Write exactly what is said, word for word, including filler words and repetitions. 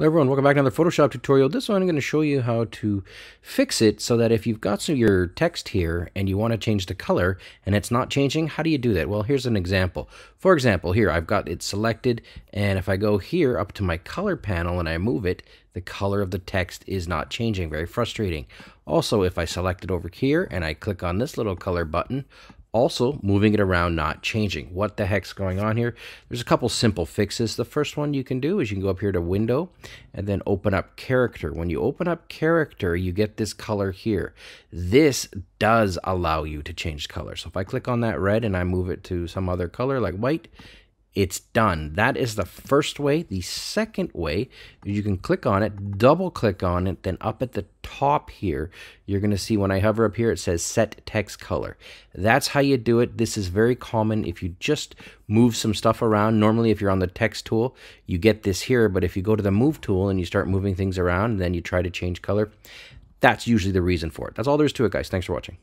Hello everyone, welcome back to another Photoshop tutorial. This one I'm going to show you how to fix it so that if you've got some of your text here and you want to change the color and it's not changing, how do you do that? Well, here's an example. For example, here I've got it selected, and if I go here up to my color panel and I move it, the color of the text is not changing. Very frustrating. Also, if I select it over here and I click on this little color button, also moving it around, not changing. What the heck's going on here? There's a couple simple fixes. The first one you can do is you can go up here to Window and then open up Character. When you open up Character, you get this color here. This does allow you to change color. So if I click on that red and I move it to some other color like white, it's done. That is the first way. The second way, you can click on it, double click on it, then up at the top here, you're going to see when I hover up here, it says set text color. That's how you do it. This is very common. If you just move some stuff around, normally if you're on the text tool, you get this here, but if you go to the move tool and you start moving things around, and then you try to change color, that's usually the reason for it. That's all there is to it, guys. Thanks for watching.